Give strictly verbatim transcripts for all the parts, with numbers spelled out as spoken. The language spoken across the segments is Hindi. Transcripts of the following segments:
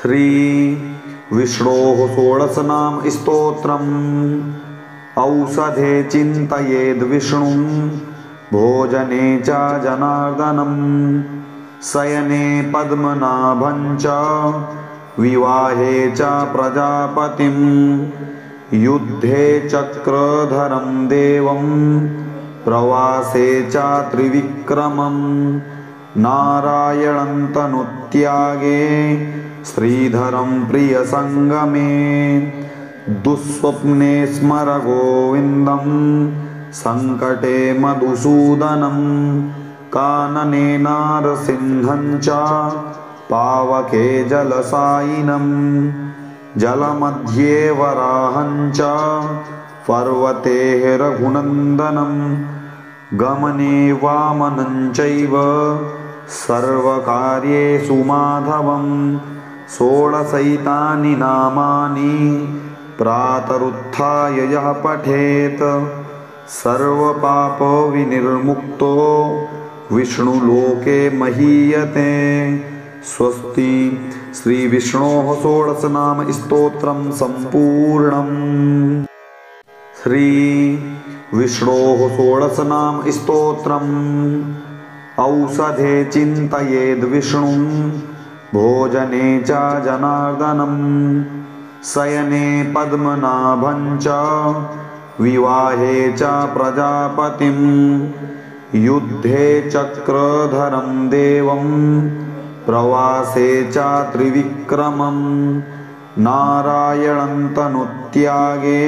श्री विष्णोः षोडशनाम स्तोत्रम् औषधे चिन्तयेद् विष्णुं भोजने च जनार्दनं शयने पद्मनाभं च विवाहे च प्रजापतिं युद्धे चक्रधरं देवं प्रवासे च त्रिविक्रमं नारायणं तनुत्यागे श्रीधरं प्रियसंगमे दुःस्वप्ने स्मर गोविन्दं संकटे मधुसूदनं कानने नारसिंहं च पावके जलसायिनं जलमध्ये वराहं च पर्वते रघुनन्दनं गमने वामनं चैव सर्वकार्येषु माधवं षोडशैतानि नामानि प्रातरुत्थाय यः पठेत् सर्वपापविनिर्मुक्तो विष्णुलोके महीयते। स्वस्ति श्री विष्णोः षोडशनाम स्तोत्रं सम्पूर्णम्। श्री विष्णोः षोडशनाम स्तोत्रम् औषधे चिन्तयेद् विष्णुं भोजने च जनार्दनं शयने पद्मनाभं च विवाहे च प्रजापतिं युद्धे चक्रधरं देवं प्रवासे च त्रिविक्रमं नारायणं तनुत्यागे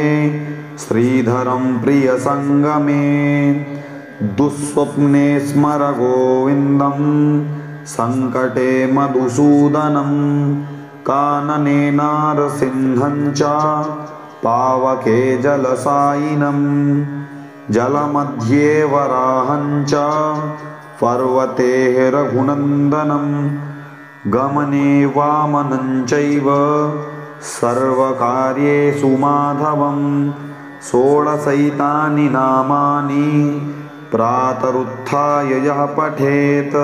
श्रीधरं प्रियसंगमे दुःस्वप्ने स्मर गोविन्दं संकटे मधुसूदनं कानने नारसिंहं च पावके जलसायिनं जलमध्ये वराहं च पर्वते रघुनन्दनं गमने वामनं चैव सर्वकार्येषु माधवं षोडशैतानि नामानि प्रातरुत्थाय यः पठेत्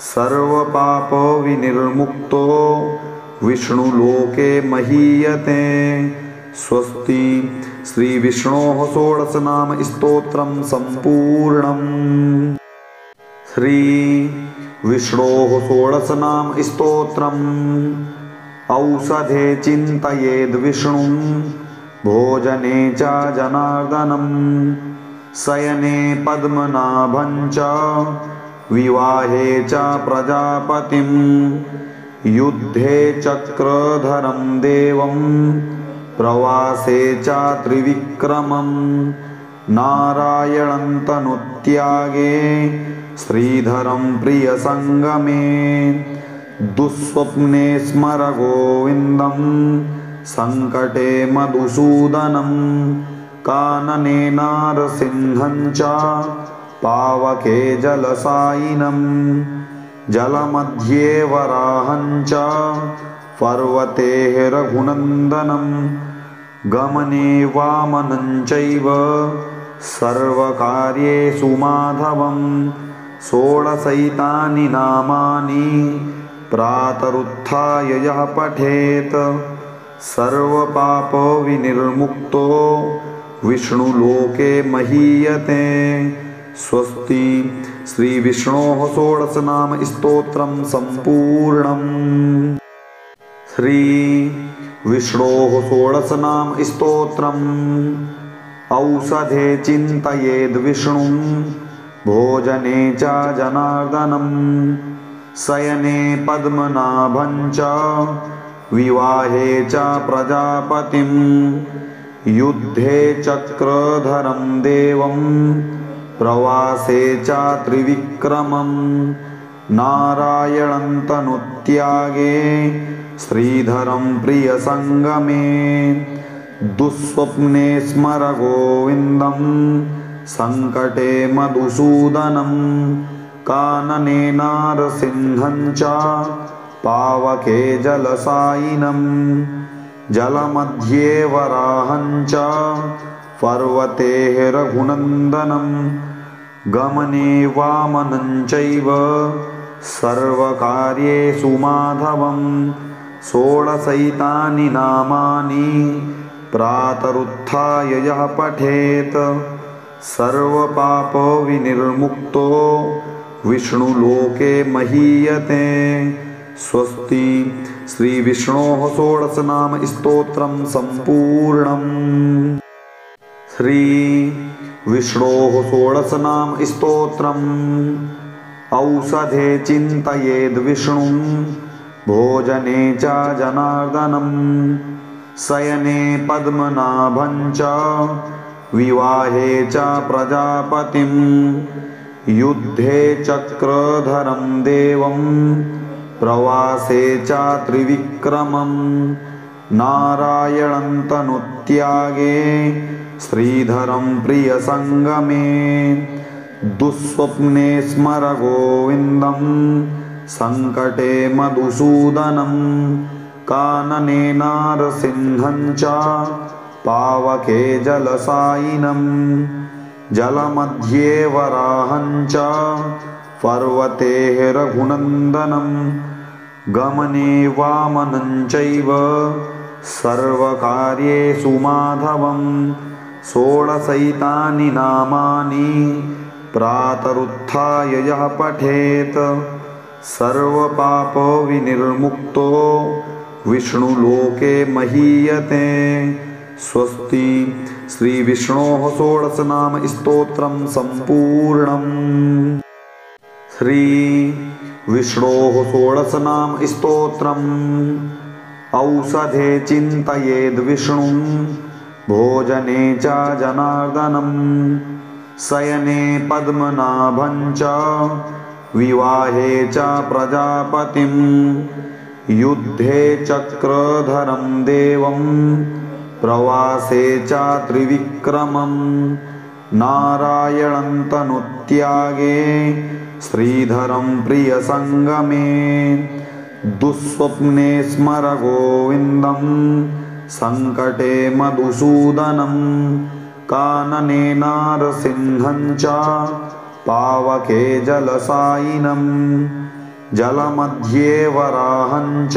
सर्वपापविनिर्मुक्तो विष्णुलोके महीयते। स्वस्ति श्री विष्णोः षोडशनाम स्तोत्रं सम्पूर्णम्। श्री विष्णोः षोडशनाम स्तोत्रम् औषधे चिन्तयेद् विष्णुं भोजने च जनार्दनं शयने पद्मनाभं च विवाहे च प्रजापतिं युद्धे चक्रधरं देवं प्रवासे च त्रिविक्रमं नारायणं तनुत्यागे श्रीधरं प्रियसंगमे दुःस्वप्ने स्मर गोविन्दं संकटे मधुसूदनं कानने नारसिंहं च पावके जलसायिनं जलमध्ये वराहं च पर्वते रघुनन्दनं गमने वामनं चैव सर्वकार्येषु माधवं षोडशैतानि नामानि प्रातरुत्थाय यः पठेत् सर्वपापविनिर्मुक्तो विष्णुलोके महीयते। स्वस्ति श्री विष्णोः षोडशनाम स्तोत्रं सम्पूर्णम्। श्री विष्णोः षोडशनाम स्तोत्रम् औषधे चिन्तयेद् विष्णुं भोजने च जनार्दनं शयने पद्मनाभं च विवाहे च प्रजापतिं युद्धे चक्रधरं देवं प्रवासे च त्रिविक्रमं नारायणं तनुत्यागे श्रीधरं प्रियसंगमे दुःस्वप्ने स्मर गोविन्दं संकटे मधुसूदनं कानने नारसिंहं च पावके जलसायिनं जलमध्ये वराहं च पर्वते रघुनन्दनं गमने वामनं चैव सर्वकार्येषु माधवं षोडशैतानि नामानि प्रातरुत्थाय यः पठेत सर्वपापो विनिर्मुक्तो विष्णुलोके महीयते। स्वस्ति श्री विष्णोः षोडशनाम स्तोत्रं सम्पूर्णम्। श्री विष्णोः षोडशनाम स्तोत्रम् औषधे चिन्तयेद् विष्णुं भोजने च जनार्दनं शयने पद्मनाभं च विवाहे च प्रजापतिं युद्धे चक्रधरं देवं प्रवासे च त्रिविक्रमं नारायणं तनुत्यागे श्रीधरं प्रियसंगमे दुःस्वप्ने स्मर गोविन्दं संकटे मधुसूदनं कानने नारसिंहं च पावके जलसायिनं जलमध्ये वराहं च पर्वते रघुनन्दनं गमने वामनं चैव सर्वकार्येषु माधवं। षोडशैतानि नामानि प्रातरुत्थाय यः पठेत सर्वपापो विनिर्मुक्तो विष्णुलोके महीयते। स्वस्ति श्री विष्णोः षोडशनाम स्तोत्रं सम्पूर्णम्। श्री विष्णोः षोडशनाम स्तोत्रम् औषधे चिन्तयेद् विष्णुं भोजने च जनार्दनं शयने पद्मनाभं च विवाहे च प्रजापतिं युद्धे चक्रधरं देवं प्रवासे च त्रिविक्रमं नारायणं तनुत्यागे श्रीधरं प्रियसंगमे दुःस्वप्ने स्मर गोविन्दं संकटे मधुसूदनं कानने नारसिंहं च पावके जलसायिनं जलमध्ये वराहं च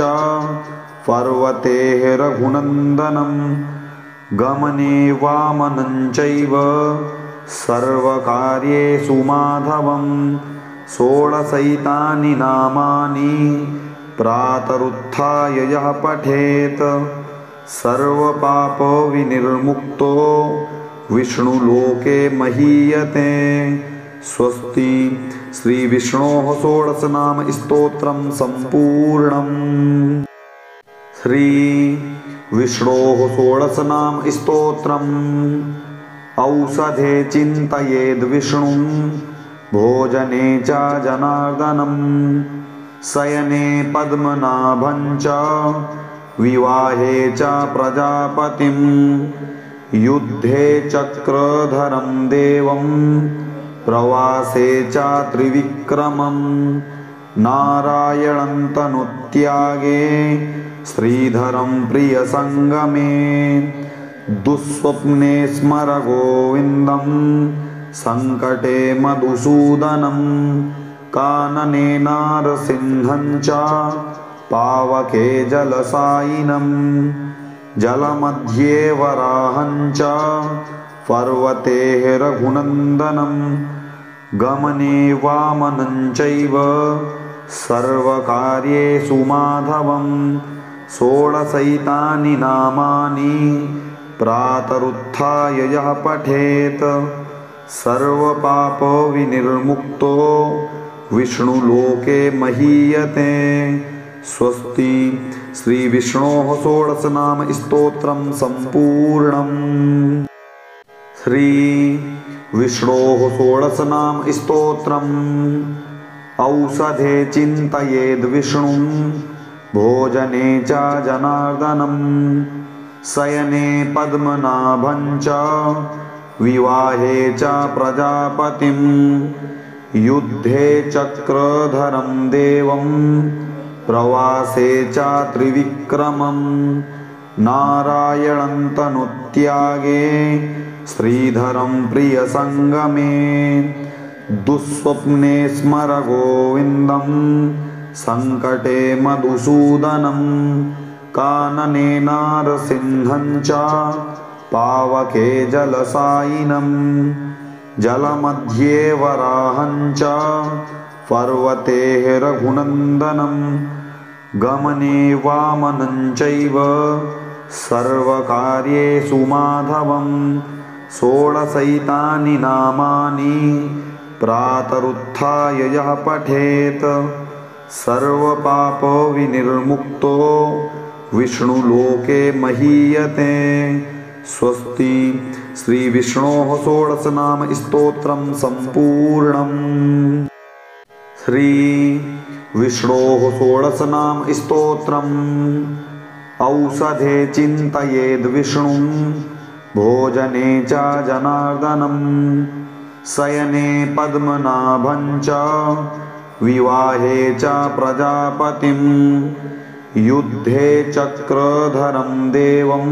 पर्वते रघुनन्दनं गमने वामनं चैव सर्वकार्येषु माधवं। षोडशैतानि नामानि प्रातरुत्थाय यः पठेत सर्वपापो विनिर्मुक्तो विष्णुलोके महीयते। स्वस्ति श्री विष्णोः षोडशनाम स्तोत्रं सम्पूर्णम्। श्री विष्णोः षोडशनाम स्तोत्रम् औषधे चिन्तयेद् विष्णुं भोजने च जनार्दनं शयने पद्मनाभं च विवाहे च प्रजापतिं युद्धे चक्रधरं देवं प्रवासे च त्रिविक्रमं नारायणं तनुत्यागे श्रीधरं प्रियसंगमे दुःस्वप्ने स्मर गोविन्दं संकटे मधुसूदनं कानने नारसिंहं च पावके जलसायिनं जलमध्ये वराहं च पर्वते रघुनन्दनं गमने वामनं चैव सर्वकार्येषु माधवं। षोडशैतानि नामानि प्रातरुत्थाय यः पठेत सर्वपापो विनिर्मुक्तो विष्णुलोके महीयते। स्वस्ति श्री विष्णोः षोडशनाम स्तोत्रं सम्पूर्णम्। श्री विष्णोः षोडशनाम स्तोत्रम् औषधे चिन्तयेद् विष्णुं भोजने च जनार्दनं शयने पद्मनाभं च विवाहे च प्रजापतिं युद्धे चक्रधरं देवं प्रवासे च त्रिविक्रमं नारायणं तनुत्यागे श्रीधरं प्रियसंगमे दुःस्वप्ने स्मर गोविन्दं संकटे मधुसूदनम कानने नारसिंहं च पावके जलसायिनम जलमध्ये वराहं च पर्वते रघुनंदनम गमने वामनं चैव सर्वकार्येषु माधवं षोडशैतानि नामानि प्रातरुत्थाय यः पठेत् सर्वपापविनिर्मुक्तो विष्णुलोके महीयते। स्वस्ति श्री विष्णोः षोडशनाम स्तोत्रं सम्पूर्णम्। श्री विष्णोः षोडशनाम स्तोत्रम् औषधे चिन्तयेद् विष्णुं भोजने च जनार्दनं शयने पद्मनाभं च विवाहे च प्रजापतिं युद्धे चक्रधरं देवं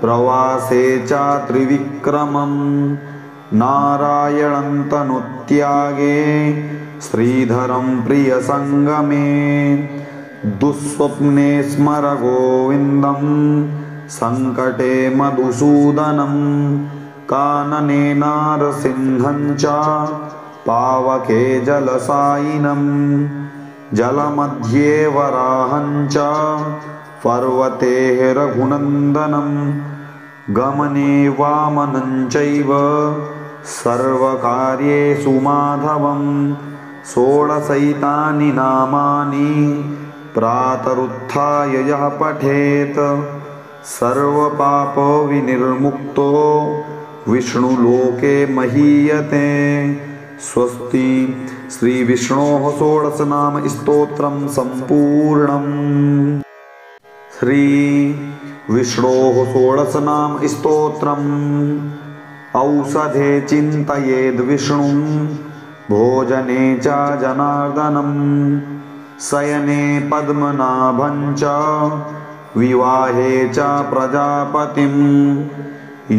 प्रवासे च त्रिविक्रमं नारायणं तनुत्यागे श्रीधरं प्रियसंगमे दुःस्वप्ने स्मर गोविन्दं संकटे मधुसूदनं कानने नारसिंहं च पावके जलसायिनं जलमध्ये वराहं च पर्वते रघुनन्दनं गमने वामनं चैव सर्वकार्येषु माधवं षोडशैतानि नामानि प्रातरुत्थाय यः पठेत् सर्वपापविनिर्मुक्तो विष्णुलोके महीयते। स्वस्ति श्री विष्णोः षोडशनाम स्तोत्रं सम्पूर्णम्। श्री विष्णोः षोडशनाम स्तोत्रम् औषधे चिन्तयेद् विष्णुं भोजने च जनार्दनं शयने पद्मनाभं च विवाहे च प्रजापतिं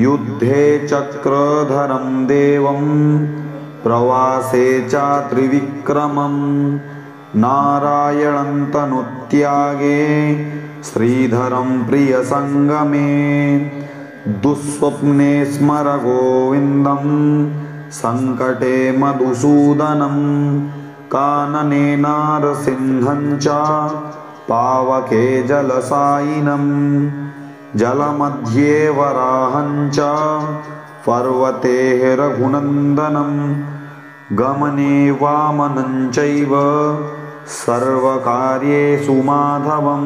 युद्धे चक्रधरं देवं प्रवासे च त्रिविक्रमं नारायणं तनुत्यागे श्रीधरं प्रियसंगमे दुःस्वप्ने स्मर गोविन्दं संकटे मधुसूदनं कानने नारसिंहं च पावके जलसायिनं जलमध्ये वराहं च पर्वते रघुनन्दनं गमने वामनं चैव सर्वकार्येषु माधवं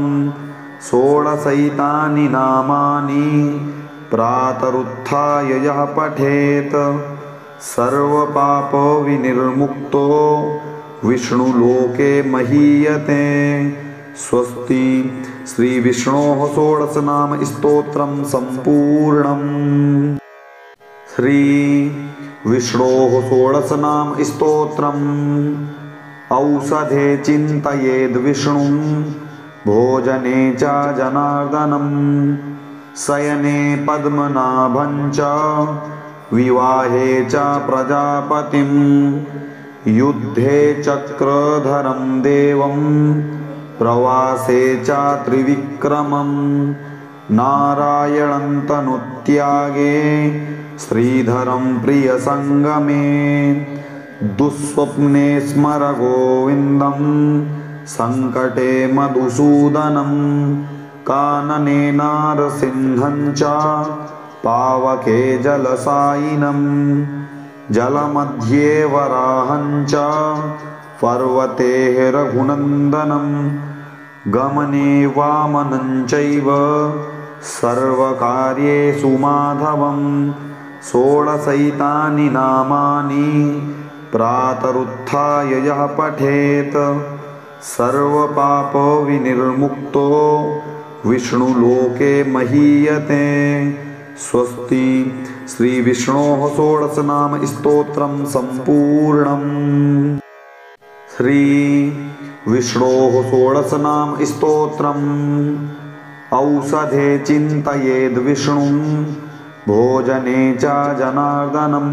षोडशैतानि नामानि प्रातरुत्थाय यः पठेत् सर्वपापविनिर्मुक्तो विष्णुलोके महीयते। स्वस्ति श्री विष्णोः षोडशनाम स्तोत्रं सम्पूर्णम्। श्री विष्णोः षोडशनाम स्तोत्रम् औषधे चिन्तयेद् विष्णुं भोजने च जनार्दनं शयने पद्मनाभं च विवाहे च प्रजापतिं युद्धे चक्रधरं देवं प्रवासे च त्रिविक्रमं नारायणं तनुत्यागे श्रीधरं प्रियसंगमे दुःस्वप्ने स्मर गोविन्दं संकटे मधुसूदनं कानने नारसिंहं च पावके जलसायिनं जलमध्ये वराहं च पर्वते रघुनन्दनं गमने वामनं चैव सर्वकार्येषु माधवं षोडशैतानि नामानि प्रातरुत्थाय यः पठेत् सर्वपापविनिर्मुक्तो विष्णुलोके महीयते। स्वस्ति श्री विष्णोः षोडशनाम स्तोत्रं सम्पूर्णम्। श्री विष्णोः षोडशनाम स्तोत्रम् औषधे चिन्तयेद् विष्णुं भोजने च जनार्दनं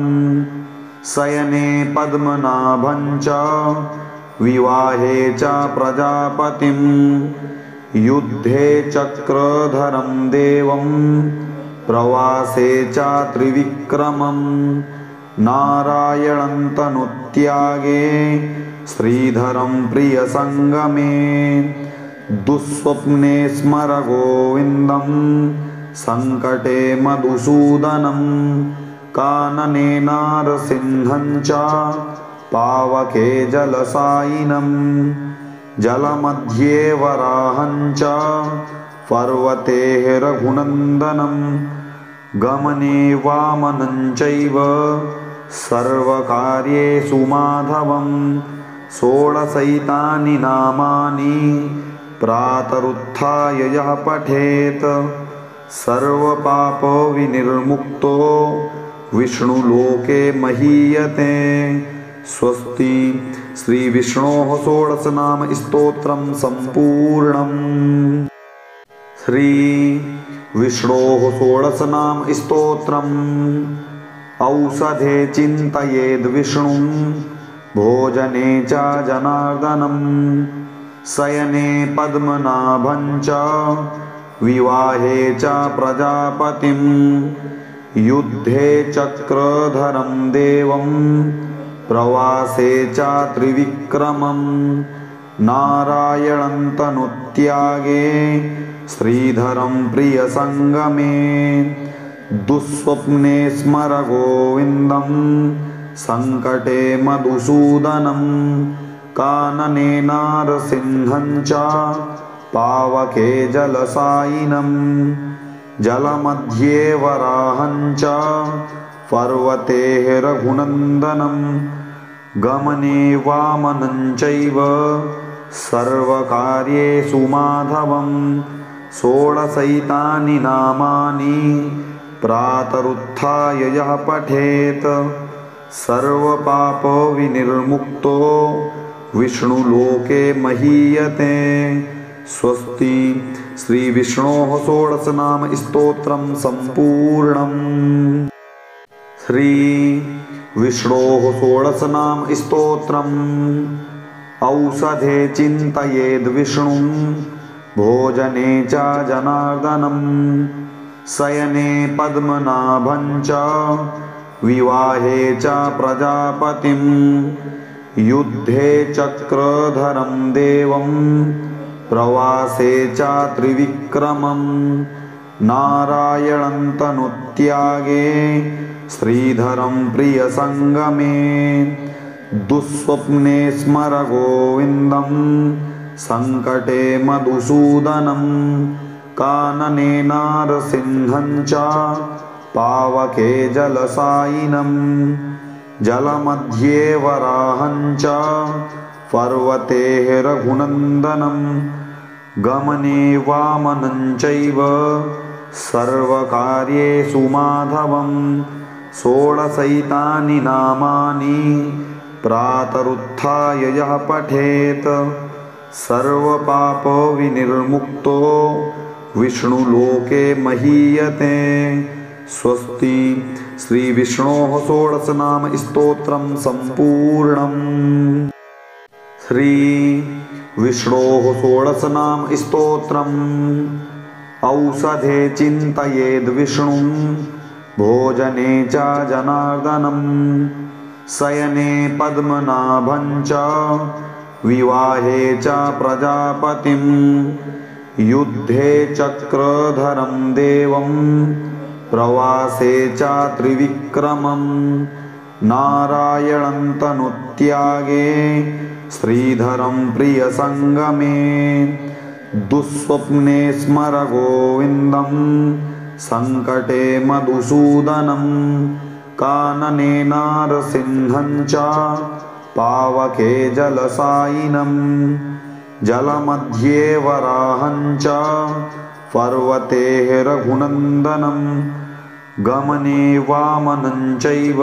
शयने पद्मनाभं च विवाहे च प्रजापतिं युद्धे चक्रधरं देवं प्रवासे च त्रिविक्रमं नारायणं तनुत्यागे श्रीधरं प्रियसंगमे दुःस्वप्ने स्मर गोविन्दं संकटे मधुसूदनं कानने नारसिंहं च पावके जलसायिनं जलमध्ये वराहं च पर्वते रघुनन्दनं गमने वामनं चैव सर्वकार्येषु माधवं षोडशैतानि नामानि प्रातरुत्थाय यः पठेत सर्वपापविनिर्मुक्तो विष्णुलोके महीयते। स्वस्ति श्री विष्णोः षोडशनाम स्तोत्रं सम्पूर्णम्। श्री विष्णोः षोडशनाम स्तोत्रम् औषधे चिन्तयेद् विष्णुं भोजने च जनार्दनं शयने पद्मनाभं च विवाहे च प्रजापतिं युद्धे चक्रधरं देवं प्रवासे च त्रिविक्रमं नारायणं तनुत्यागे श्रीधरं प्रियसंगमे दुःस्वप्ने स्मर गोविन्दं संकटे मधुसूदनं कानने नारसिंहं च पावके जलसायिनं जलमध्ये वराहं च पर्वते रघुनन्दनं गमने वामनं चैव सर्वकार्येषु माधवं षोडशैतानि नामानि प्रातरुत्थाय यः पठेत सर्वपापविनिर्मुक्तो विष्णुलोके महीयते। स्वस्ति श्री विष्णोः षोडशनाम स्तोत्रं सम्पूर्णम्। श्री विष्णोः षोडशनाम स्तोत्रम् औषधे चिन्तयेद् विष्णुं भोजने च जनार्दनं शयने पद्मनाभं च विवाहे च प्रजापतिं युद्धे चक्रधरं देवं प्रवासे च त्रिविक्रमं नारायणं तनुत्यागे श्रीधरं प्रियसंगमे दुःस्वप्ने स्मर गोविन्दं संकटे मधुसूदनं कानने नारसिंहं च पावके जलसायिनं जलमध्ये वराहं च पर्वते रघुनन्दनं गमने वामनं चैव सर्वकार्येषु माधवं षोडशैतानि नामानि प्रातरुत्थाय यः पठेत सर्वपापविनिर्मुक्तो विष्णुलोके महीयते। स्वस्ति श्री विष्णोः षोडशनाम स्तोत्रं सम्पूर्णम्। श्री विष्णोः षोडशनाम स्तोत्रम् औषधे चिन्तयेद् विष्णुं भोजने च जनार्दनं शयने पद्मनाभं च विवाहे च प्रजापतिं युद्धे चक्रधरं देवं प्रवासे च त्रिविक्रमं नारायणं तनुत्यागे श्रीधरं प्रियसंगमे दुःस्वप्ने स्मर गोविन्दं संकटे मधुसूदनं कानने नारसिंहं च पावके जलसायिनं जलमध्ये वराहं च पर्वते रघुनन्दनं गमने वामनं चैव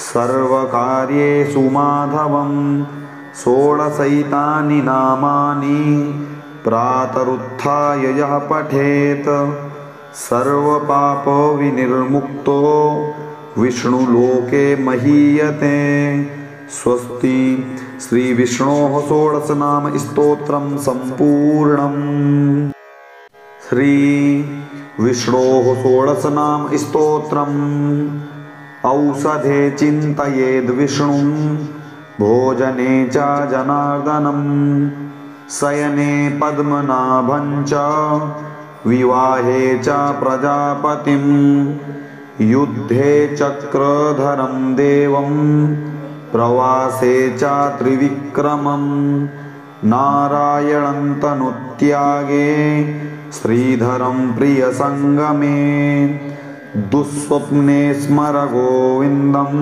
सर्वकार्येषु माधवं षोडशैतानि नामानि प्रातरुत्थाय यः पठेत सर्वपापविनिर्मुक्तो विष्णुलोके महीयते। स्वस्ति श्री विष्णोः षोडशनाम स्तोत्रं सम्पूर्णम्। श्री विष्णोः षोडशनाम स्तोत्रम् औषधे चिन्तयेद् विष्णुं भोजने च जनार्दनं शयने पद्मनाभं च विवाहे च प्रजापतिं युद्धे चक्रधरं देवं प्रवासे च त्रिविक्रमं नारायणं तनुत्यागे श्रीधरं प्रियसंगमे दुःस्वप्ने स्मर गोविन्दं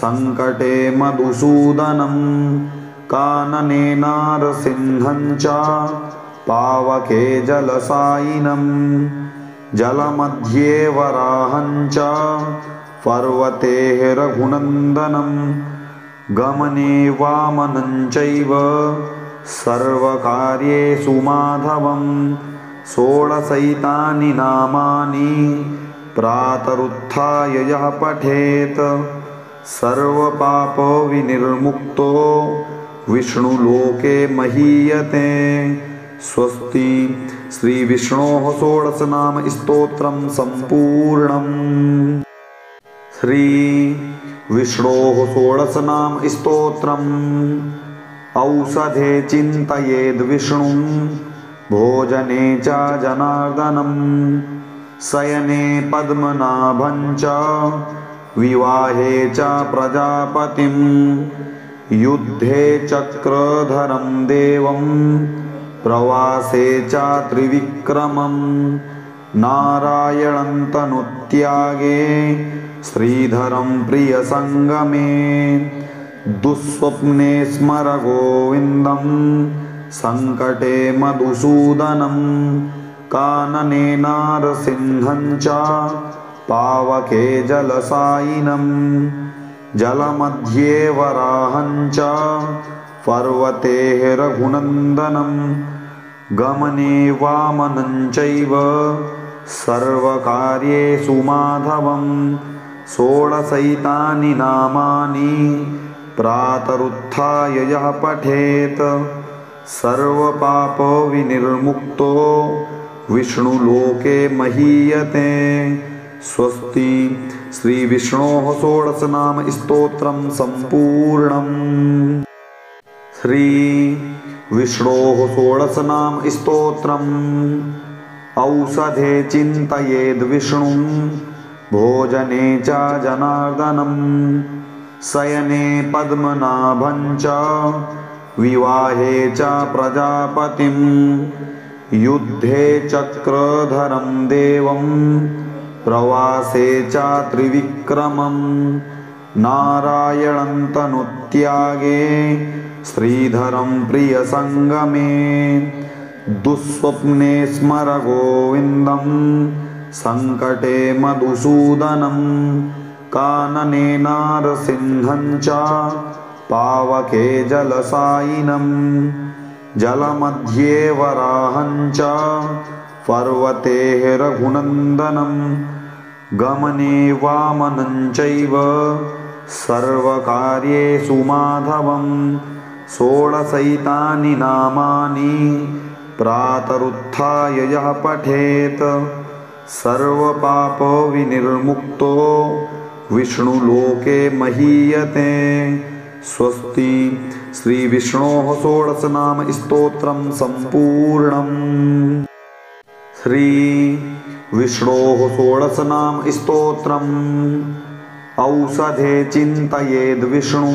संकटे मधुसूदनं कानने नारसिंहं च पावके जलसायिनं जलमध्ये वराहं च पर्वते रघुनंदनं गमने वामनं चैव सर्वकार्येषु माधवं षोडशैतानि नामानि प्रातरुत्थाय यः पठेत् सर्वपापविनिर्मुक्तो विष्णुलोके महीयते। स्वस्ति श्री विष्णोः षोडशनाम स्तोत्रं सम्पूर्णम्। श्री विष्णोः षोडशनाम स्तोत्रम् औषधे चिन्तयेद् विष्णुं भोजने च जनार्दनं शयने पद्मनाभं च विवाहे च प्रजापतिं युद्धे चक्रधरं देवं प्रवासे च त्रिविक्रमं नारायणं तनुत्यागे श्रीधरं प्रियसंगमे दुःस्वप्ने स्मर गोविन्दं संकटे मधुसूदनं कानने नारसिंहं च पावके जलसायिनं जलमध्ये वराहं च पर्वते रघुनन्दनं गमने वामनं चैव सर्वकार्येषु माधवं षोडशैतानि नामानि प्रातरुत्थाय यः पठेत् सर्वपापविनिर्मुक्तो विष्णुलोके महीयते। स्वस्ति श्री विष्णोः षोडशनाम स्तोत्रं सम्पूर्णम्। श्री विष्णोः षोडशनाम स्तोत्रम् औषधे चिन्तयेद् विष्णुं भोजने च जनार्दनं शयने पद्मनाभं च विवाहे च प्रजापतिं युद्धे चक्रधरं देवं प्रवासे च त्रिविक्रमं नारायणं तनुत्यागे श्रीधरं प्रियसंगमे दुःस्वप्ने स्मर गोविन्दं संकटे मधुसूदनं कानने नारसिंहं च पावके जलसायिनं जलमध्ये वराहं च पर्वते रघुनन्दनं गमने वामनं चैव सर्वकार्येषु माधवं षोडशैतानि नामानि प्रातरुत्थाय यः पठेत् सर्वपापविनिर्मुक्तो विष्णुलोके महीयते। स्वस्ति श्री विष्णोः षोडशनाम स्तोत्रं सम्पूर्णम्। श्री विष्णोः षोडशनाम स्तोत्रम् औषधे चिन्तयेद् विष्णुं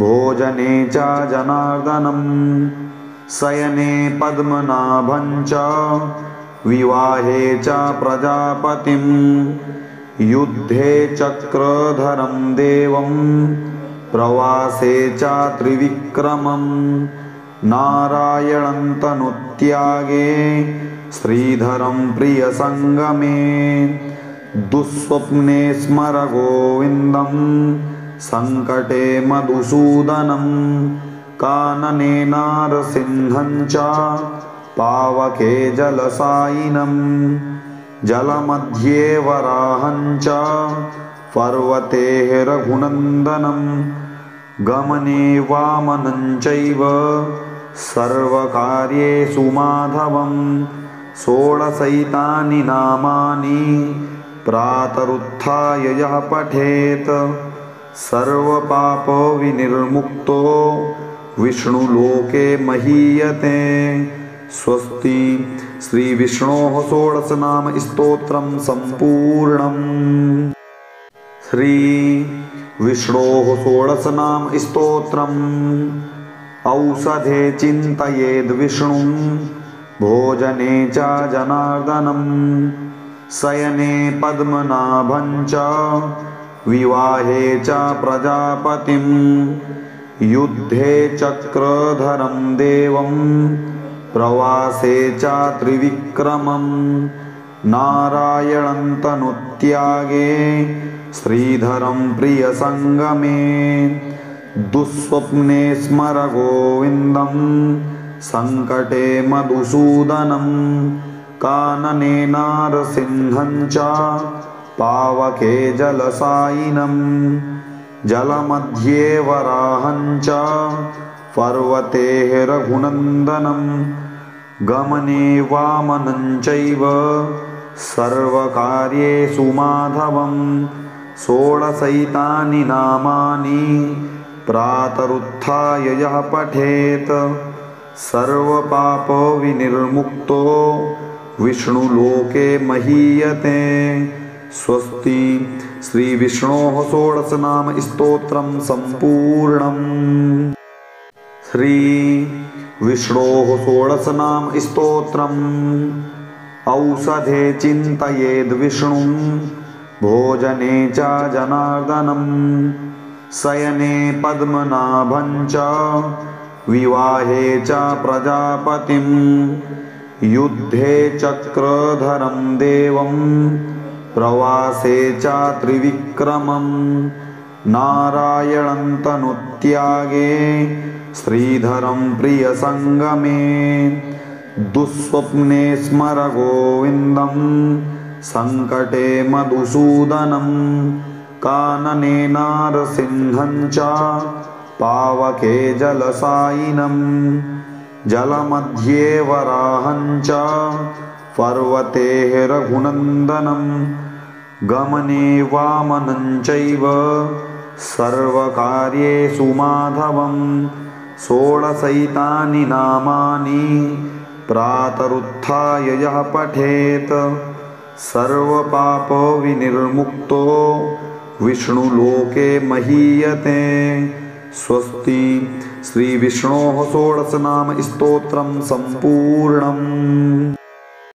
भोजने च जनार्दनं शयने पद्मनाभं च विवाहे च प्रजापतिं युद्धे चक्रधरं देवं प्रवासे च त्रिविक्रमं नारायणं तनुत्यागे श्रीधरं प्रियसंगमे दुःस्वप्ने स्मर गोविन्दं संकटे मधुसूदनं कानने नारसिंहं च पावके जलसायिनं जलमध्ये वराहं च पर्वते रघुनन्दनं गमने वामनञ्चैव सर्वकार्येषु माधवं षोडशैतानि नामानि प्रातरुत्थाय यः पठेत सर्वपापविनिर्मुक्तो विष्णुलोके महीयते। स्वस्ति श्री विष्णोः षोडशनाम स्तोत्रं सम्पूर्णम्। श्री विष्णोः षोडशनाम स्तोत्रम् औषधे चिन्तयेद् विष्णुं भोजने च जनार्दनं शयने पद्मनाभं च विवाहे च प्रजापतिं युद्धे चक्रधरं देवं प्रवासे च त्रिविक्रमं नारायणं तनुत्यागे श्रीधरं प्रियसंगमे दुःस्वप्ने स्मर गोविन्दं संकटे मधुसूदनं कानने नारसिंहं च पावके जलसायिनं जलमध्ये वराहं च पर्वते रघुनन्दनं गमने वामनं चैव सर्वकार्येषु माधवं षोडशैतानि नामानि प्रातरुत्थाय यः पठेत सर्वपापविनिर्मुक्तो विष्णुलोके महीयते। स्वस्ति श्री विष्णोः षोडशनाम स्तोत्रं सम्पूर्णम्। श्री विष्णोः षोडशनाम स्तोत्रम् औषधे चिन्तयेद् विष्णुं भोजने च जनार्दनं शयने पद्मनाभं च विवाहे च प्रजापतिं युद्धे चक्रधरं देवं प्रवासे च त्रिविक्रमं नारायणं तनुत्यागे श्रीधरं प्रियसंगमे दुःस्वप्ने स्मर गोविन्दं संकटे मधुसूदनं कानने नारसिंहं च पावके जलसायिनं जलमध्ये वराहं च पर्वते रघुनन्दनं गमने वामनं चैव सर्वकार्येषु माधवं षोडशैतानि नामानि प्रातरुत्थाय यः पठेत सर्वपापविनिर्मुक्तो विष्णुलोके महीयते। स्वस्ति श्री विष्णोः षोडशनाम स्तोत्रं सम्पूर्णम्।